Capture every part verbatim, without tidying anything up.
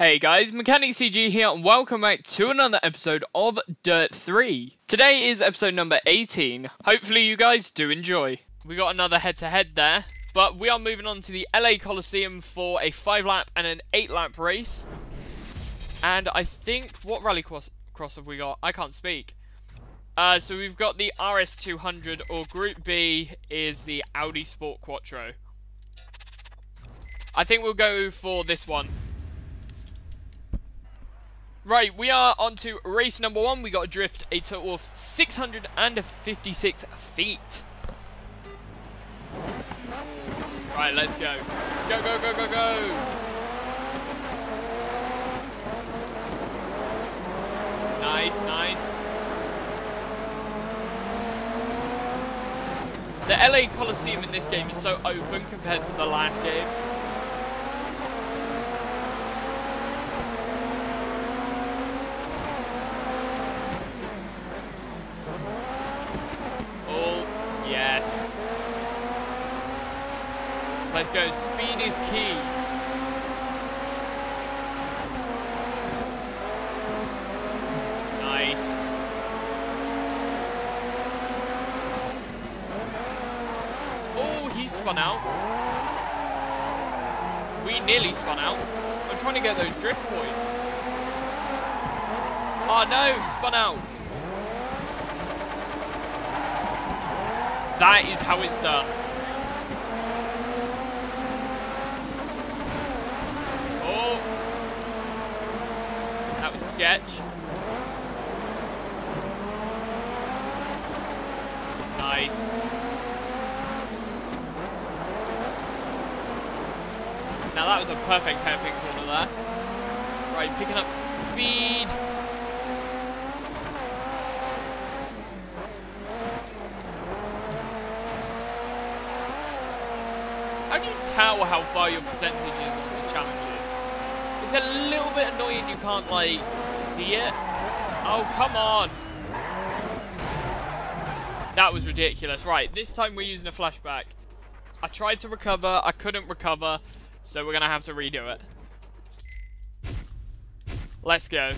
Hey guys, MechanicCG here and welcome back to another episode of Dirt three. Today is episode number eighteen. Hopefully you guys do enjoy. We got another head-to-head there, but we are moving on to the L A Coliseum for a five lap and an eight lap race. And I think, what Rallycross cross have we got? I can't speak. Uh, so we've got the R S two hundred, or Group B is the Audi Sport Quattro. I think we'll go for this one. Right, we are on to race number one. We got a drift, a total of six hundred fifty-six feet. Right, let's go. Go, go, go, go, go. Nice, nice. The L A Coliseum in this game is so open compared to the last game. Let's go, speed is key. Nice. Oh, he spun out. We nearly spun out. I'm trying to get those drift points. Oh no, spun out. That is how it's done. Sketch. Nice. Now that was a perfect hairpin corner there. Right, picking up speed. How do you tell how far your percentage is on the challenges? It's a little bit annoying you can't like see it. Oh, come on. That was ridiculous. Right, this time we're using a flashback. I tried to recover, I couldn't recover, so we're gonna have to redo it. Let's go.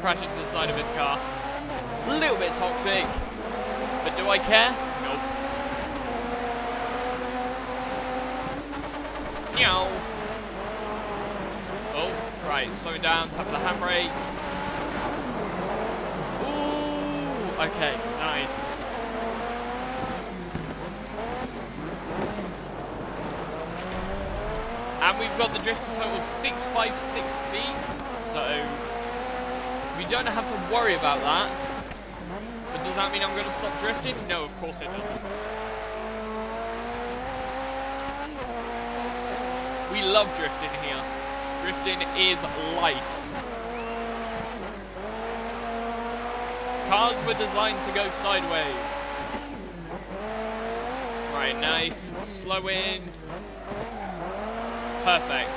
Crash into the side of his car. A little bit toxic, but do I care? Nope. Meow. Oh, right, slowing down, tap the handbrake. Ooh, okay, nice. And we've got the drift a total of six hundred fifty-six feet, so we don't have to worry about that. But does that mean I'm going to stop drifting? No, of course it doesn't. We love drifting here. Drifting is life. Cars were designed to go sideways. Right, nice. Slow in. Perfect.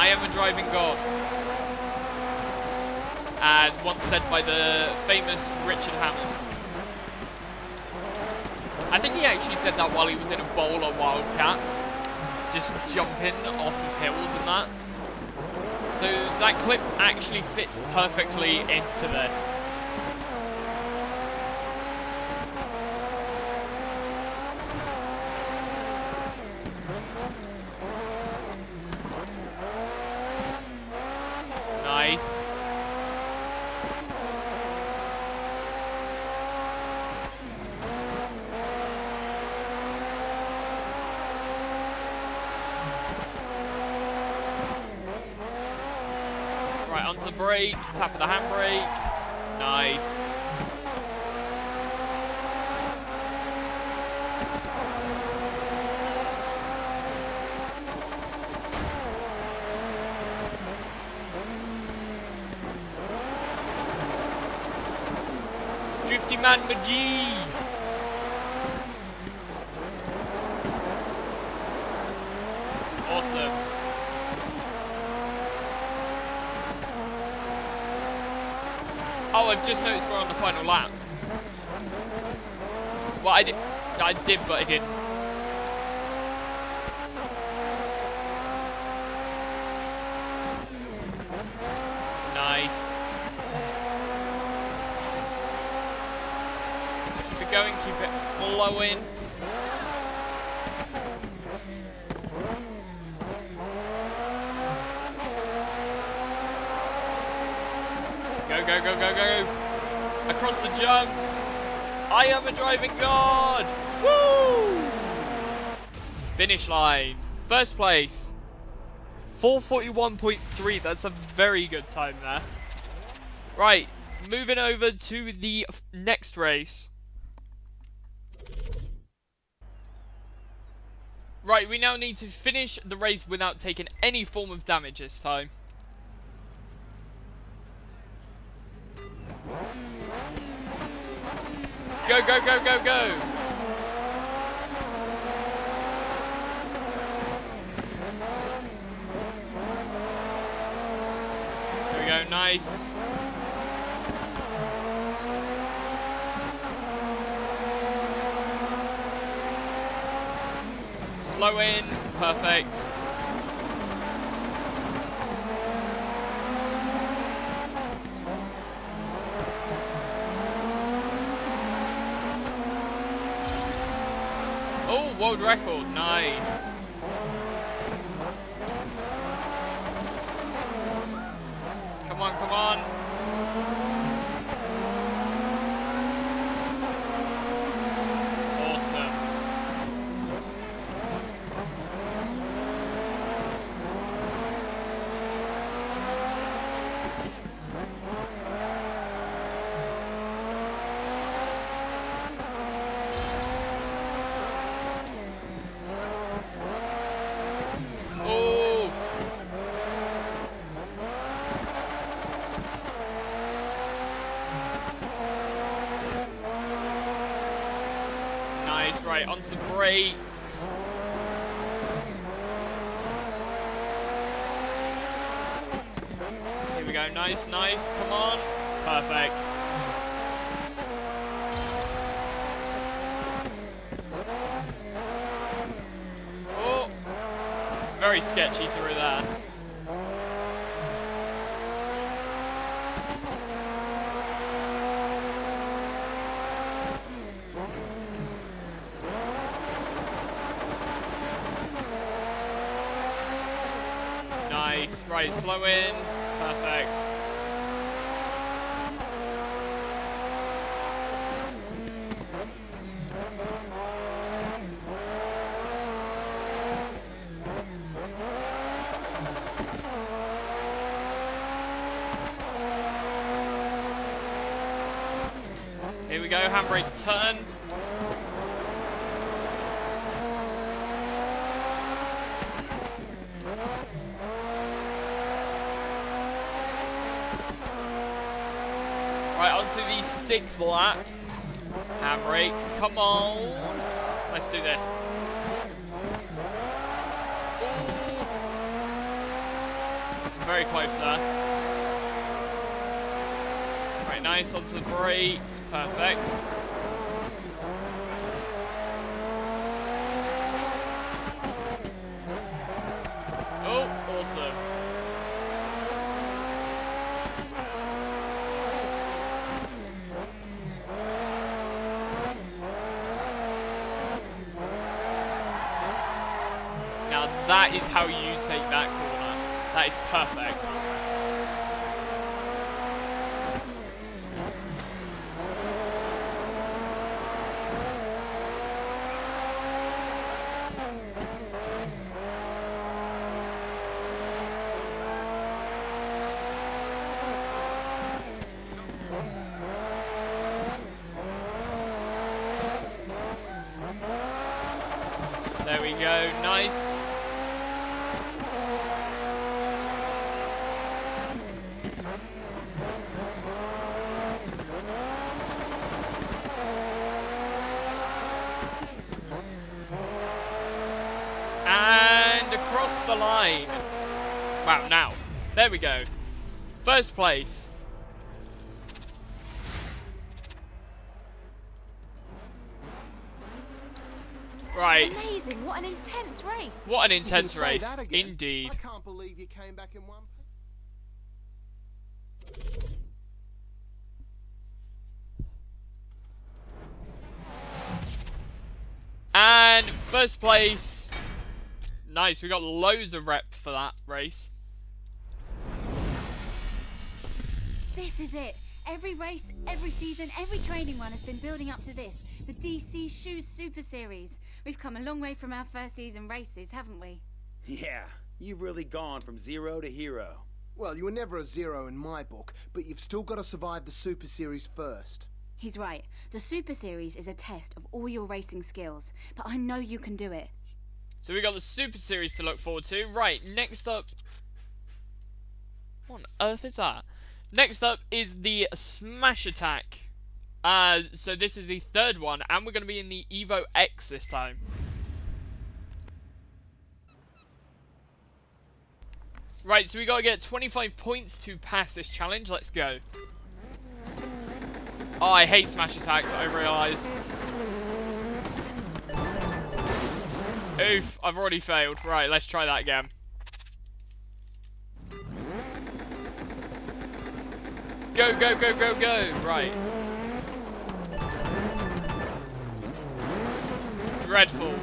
I am a driving god, as once said by the famous Richard Hammond. I think he actually said that while he was in a bowl on Wildcat, just jumping off of hills and that. So that clip actually fits perfectly into this. Onto brakes, tap of the handbrake. Nice. Drifty man McGee. Awesome. Oh, I've just noticed we're on the final lap. Well, I did, I did, but I didn't. Nice. Keep it going, keep it flowing. Go, go, go, go, go. Across the jump. I am a driving god. Woo! Finish line. First place. four forty-one point three. That's a very good time there. Right. Moving over to the next race. Right. We now need to finish the race without taking any form of damage this time. Go, go, go, go, go. There we go, nice. Slow in, perfect. World record, nice. Come on, come on. Right, onto the brakes. Here we go, nice, nice, come on. Perfect. Oh, very sketchy through there. Right, slow in. Perfect. Here we go, handbrake turn. Sixth lap. Handbrake. Come on. Let's do this. Ooh. Very close there. Right, nice. Onto the brakes. Perfect. Oh, awesome. That is how you take that corner. That is perfect. There we go, nice. The line. Wow, now. There we go. First place. Right. Amazing. What an intense race. What an intense race. Indeed. I can't believe you came back in one. And first place. Nice. We got loads of rep for that race. This is it. Every race, every season, every training run has been building up to this. The D C Shoes Super Series. We've come a long way from our first season races, haven't we? Yeah, you've really gone from zero to hero. Well, you were never a zero in my book, but you've still got to survive the Super Series first. He's right. The Super Series is a test of all your racing skills, but I know you can do it. So we got the Super Series to look forward to. Right, next up... What on earth is that? Next up is the Smash Attack. Uh, so this is the third one, and we're going to be in the Evo X this time. Right, so we got to get twenty-five points to pass this challenge. Let's go. Oh, I hate Smash Attacks, I realise. Oof, I've already failed. Right, let's try that again. Go, go, go, go, go. Right. Dreadful.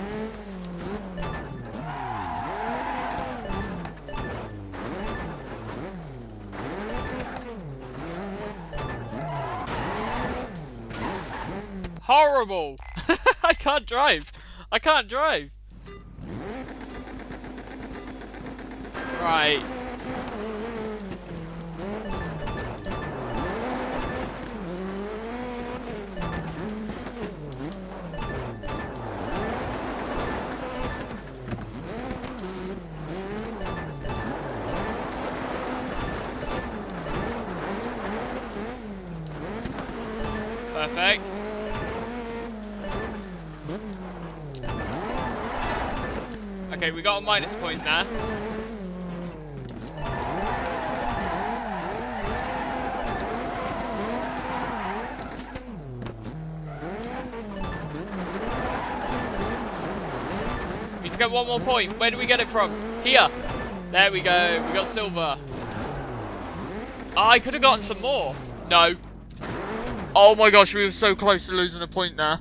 Horrible. I can't drive. I can't drive. Right. Perfect. Okay, we got a minus point there. Need to get one more point. Where do we get it from? Here. There we go. We got silver. Oh, I could have gotten some more. No. Oh my gosh, we were so close to losing a point there.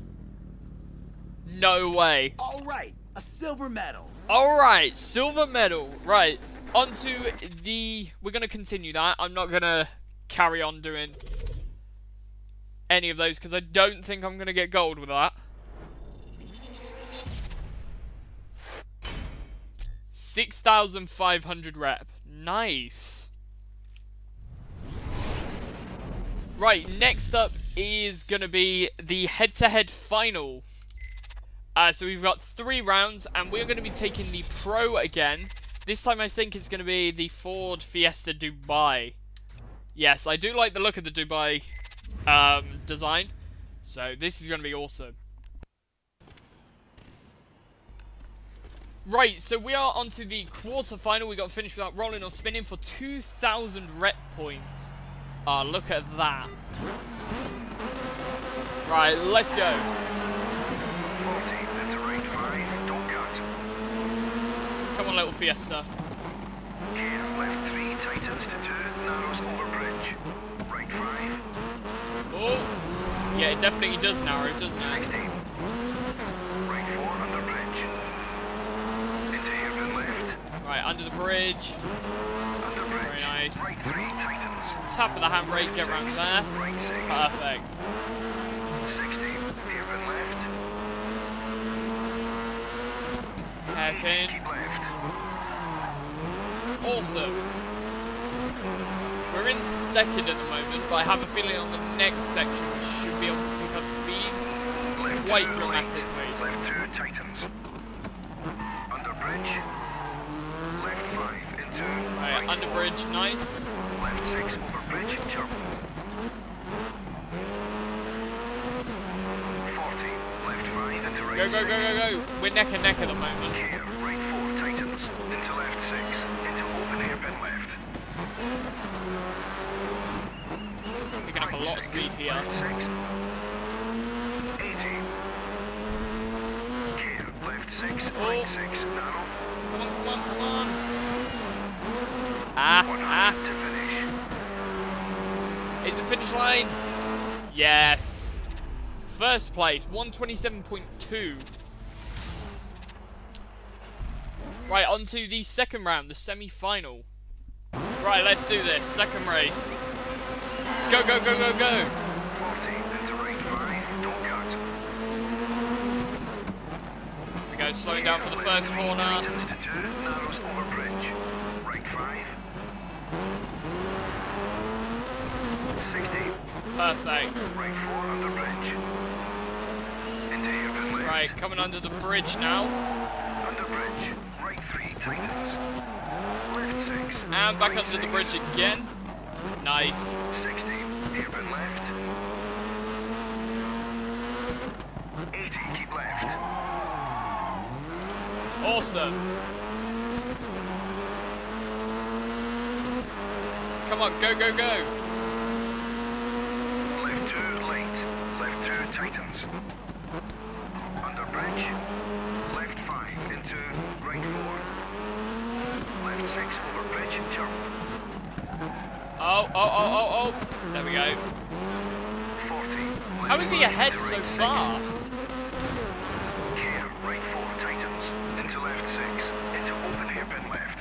No way. Alright, a silver medal. Alright, silver medal. Right, on to the... We're going to continue that. I'm not going to carry on doing any of those because I don't think I'm going to get gold with that. six thousand five hundred rep. Nice. Right, next up is going to be the head-to-head final. Uh, so we've got three rounds, and we're going to be taking the Pro again. This time I think it's going to be the Ford Fiesta Dubai. Yes, I do like the look of the Dubai um, design, so this is going to be awesome. Right, so we are on to the quarter-final. We got finished without rolling or spinning for two thousand rep points. Ah, oh, look at that. Right, let's go. Come on, little Fiesta. Oh, yeah, it definitely does narrow, doesn't it? Right, under the bridge. Very nice. Tap of the handbrake, get around there. Perfect. Hairpin. Awesome. We're in second at the moment, but I have a feeling on the next section we should be able to pick up speed quite dramatically. Left two Titans. Under bridge. Left five into. Right, under bridge, nice. Left six over bridge, turn. forty, left five into right. Go, go, go, go, go. We're neck and neck at the moment. Here, right four Titans into left six into open airbend left. We're picking up a lot of speed here. Left six. eighty. Here, left. oh. Come on, come on, come on. Ah, ah. It's the finish line. Yes. First place, one twenty-seven point two. Right, on to the second round, the semi-final. Right, let's do this. Second race. Go, go, go, go, go. We go, slowing down for the first corner. Perfect. Right, coming under the bridge now. And back under the bridge again. Nice. sixty, hairpin left. eighty, keep left. Awesome. Come on, go, go, go. Left two, late. Left two, tightens. Under bridge. Left five, into right four. Left six, over. Oh, oh, oh, oh, oh. There we go. How is he ahead so far? Here, right four, tightens. Into left six. Into open hairpin left.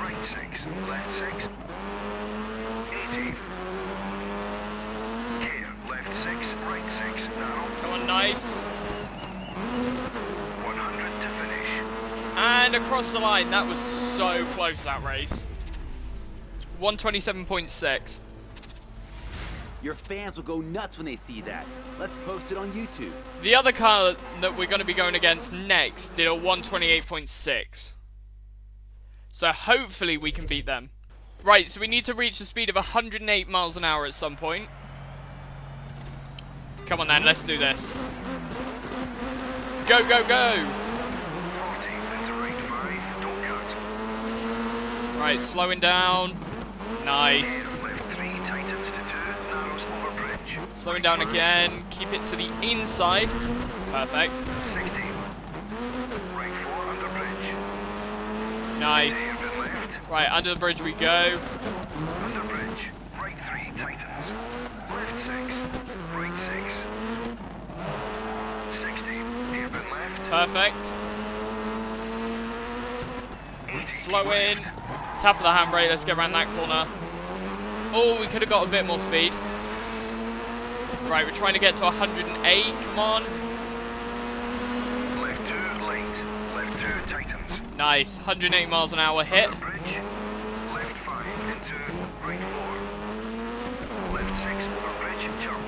Right six, left six. eighty. Here, left six, right six, now. Come on, nice. And across the line, that was so close, that race. one twenty-seven point six. Your fans will go nuts when they see that. Let's post it on YouTube. The other car that we're going to be going against next did a one twenty-eight point six. So hopefully we can beat them. Right, so we need to reach the speed of one hundred eight miles an hour at some point. Come on then, let's do this. Go, go, go! Right, slowing down. Nice. Slowing down again. Keep it to the inside. Perfect. Nice. Right, under the bridge we go. Perfect. Slow in. Tap of the handbrake, let's get around that corner. Oh, we could have got a bit more speed. Right, we're trying to get to one hundred eight, come on. Left two, late. Left two, tightens. Nice, one hundred eight miles an hour hit. Bridge. Left five, into right four. Left six, over bridge, and jump.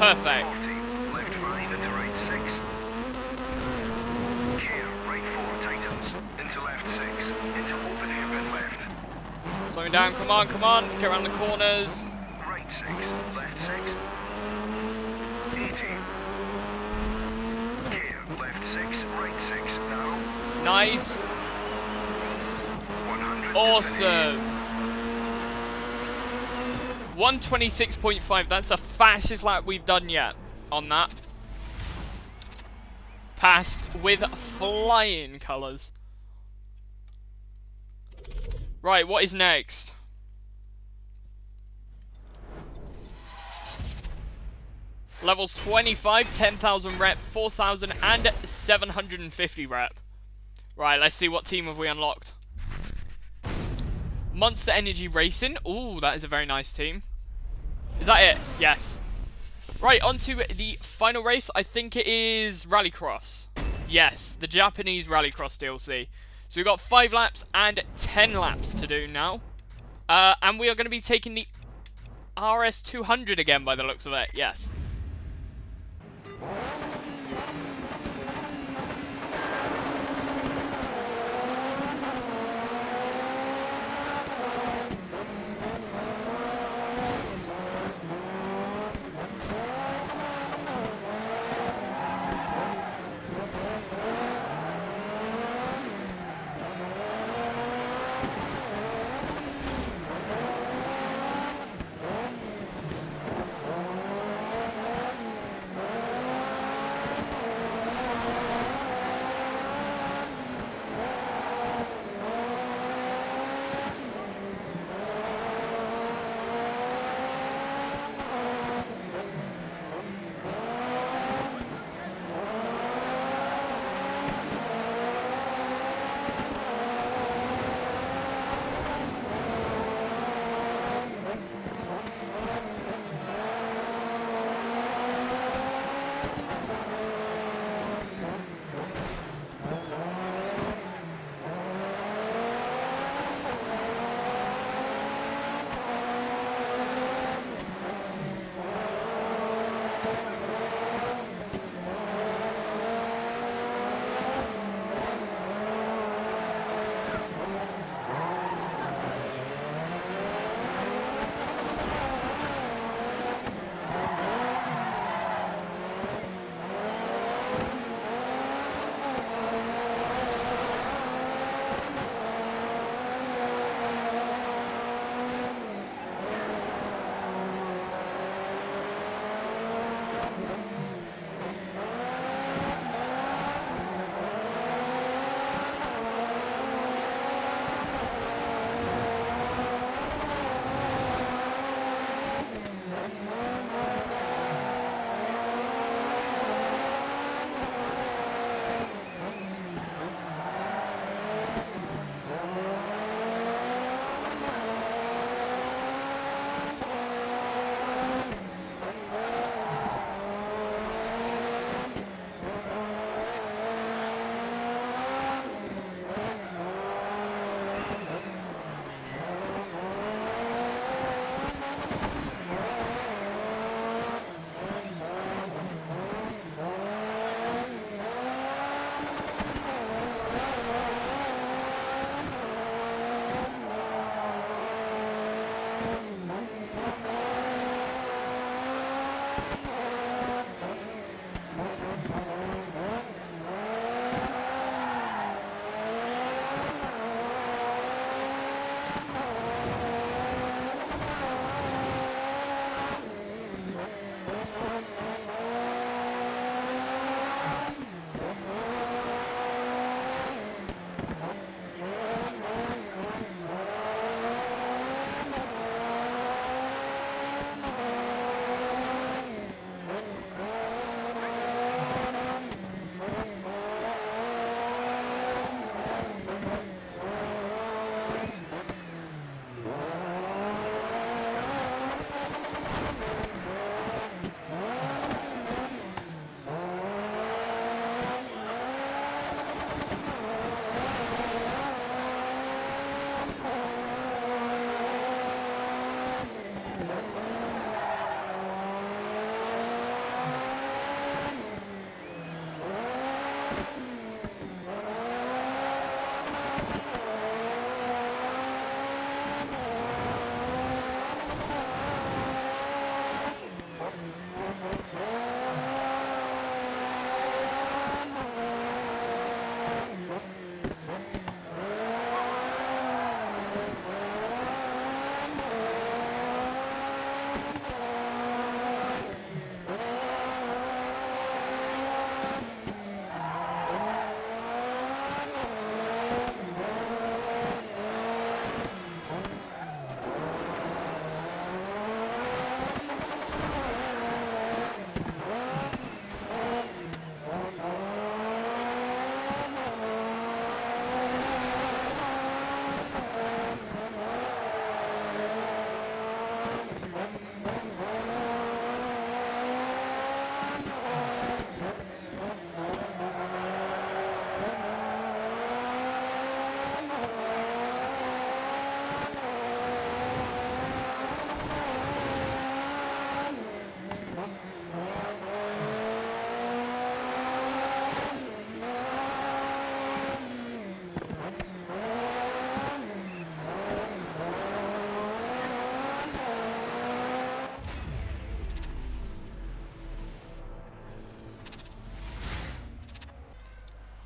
Perfect. forty, left five, into right six. Slowing down, come on, come on, get around the corners. Right six, left six. eighty. Here, left six, right six, now. Nice. Awesome. one twenty-six point five, that's the fastest lap we've done yet on that. Passed with flying colours. Right, what is next? Level twenty-five, ten thousand rep, four thousand and seven hundred fifty rep. Right, let's see what team have we unlocked. Monster Energy Racing. Ooh, that is a very nice team. Is that it? Yes. Right, on to the final race. I think it is Rallycross. Yes, the Japanese Rallycross D L C. So we've got five laps and ten laps to do now. Uh, and we are going to be taking the R S two hundred again by the looks of it, yes.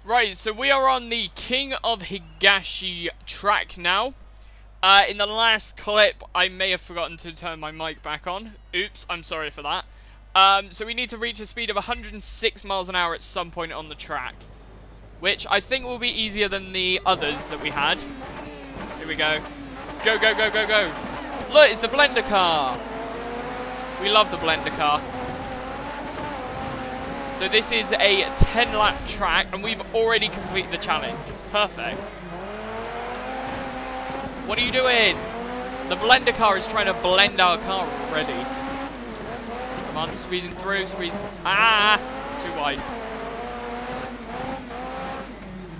Right, so we are on the King of Higashi track now. Uh, in the last clip, I may have forgotten to turn my mic back on. Oops, I'm sorry for that. Um, so we need to reach a speed of one hundred six miles an hour at some point on the track, which I think will be easier than the others that we had. Here we go. Go, go, go, go, go. Look, it's the blender car. We love the blender car. So this is a ten lap track, and we've already completed the challenge. Perfect. What are you doing? The blender car is trying to blend our car already. Come on, squeezing through, squeezing... Ah! Too wide.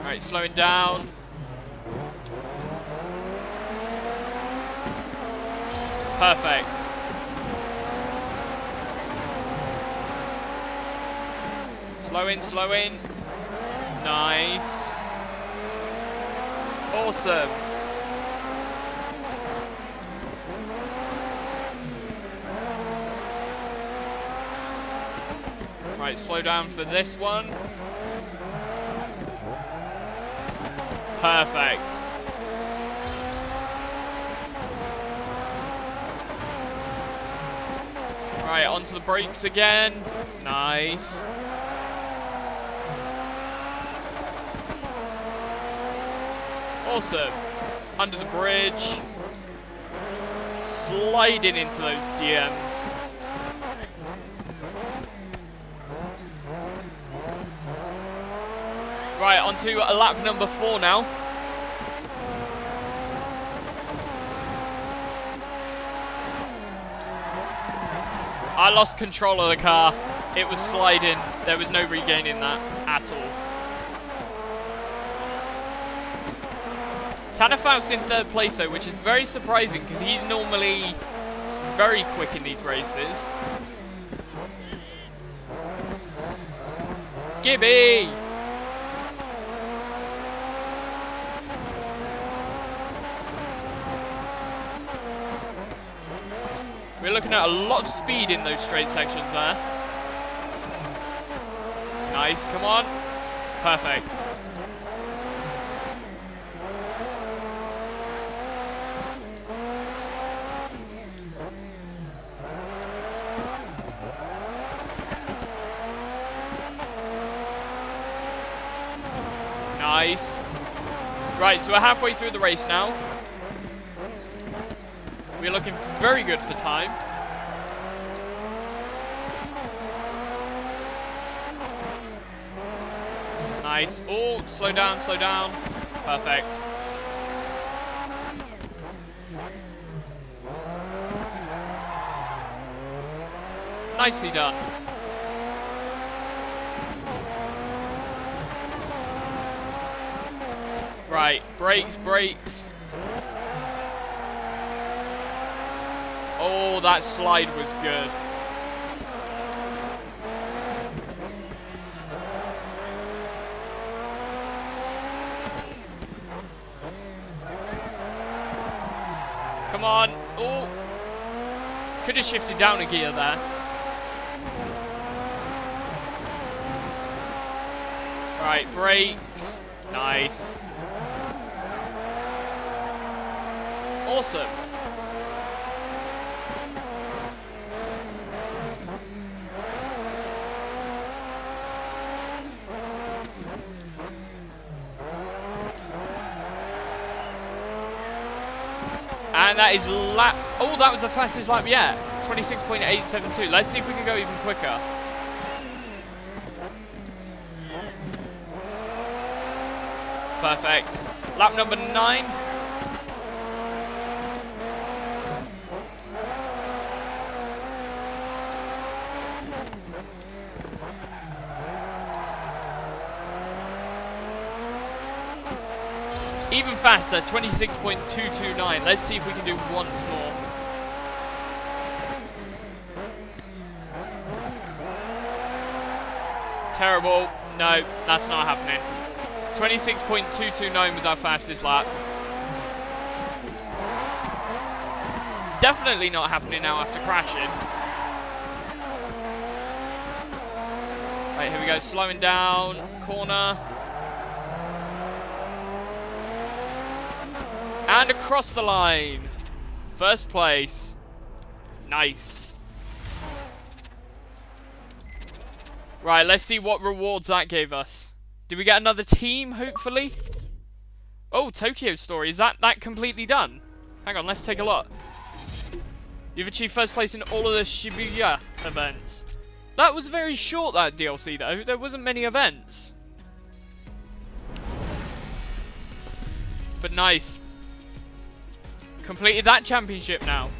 Alright, slowing down. Perfect. Slow in, slow in. Nice. Awesome. Right, slow down for this one. Perfect. Right, onto the brakes again. Nice. Awesome. Under the bridge. Sliding into those D Ms. Right, onto lap number four now. I lost control of the car. It was sliding. There was no regaining that at all. Tanner Faust in third place though, which is very surprising because he's normally very quick in these races. Gibby! We're looking at a lot of speed in those straight sections there. Nice, come on. Perfect. Nice. Right, so we're halfway through the race now. We're looking very good for time. Nice. Oh, slow down, slow down. Perfect. Nicely done. Right, brakes, brakes. Oh, that slide was good. Come on. Oh. Could have shifted down a gear there. Right, brakes. Nice. Awesome. And that is lap. Oh, that was the fastest lap yet. twenty-six point eight seven two. Let's see if we can go even quicker. Perfect. Lap number nine. Even faster, twenty-six point two two nine. Let's see if we can do once more. Terrible. No, that's not happening. twenty-six point two two nine was our fastest lap. Definitely not happening now after crashing. Right, here we go. Slowing down. Corner. And across the line. First place. Nice. Right, let's see what rewards that gave us. Did we get another team, hopefully? Oh, Tokyo Story. Is that, that completely done? Hang on, let's take a look. You've achieved first place in all of the Shibuya events. That was very short, that D L C, though. There wasn't many events. But nice. Completed that championship now.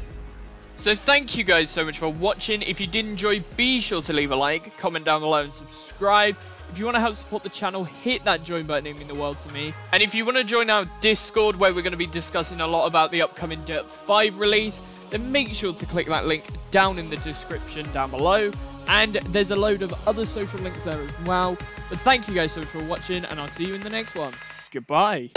So thank you guys so much for watching. If you did enjoy, be sure to leave a like, comment down below, and subscribe. If you want to help support the channel, hit that join button, it means the world to me. And if you want to join our Discord, where we're going to be discussing a lot about the upcoming Dirt five release, then make sure to click that link down in the description down below. And there's a load of other social links there as well. But thank you guys so much for watching, and I'll see you in the next one. Goodbye.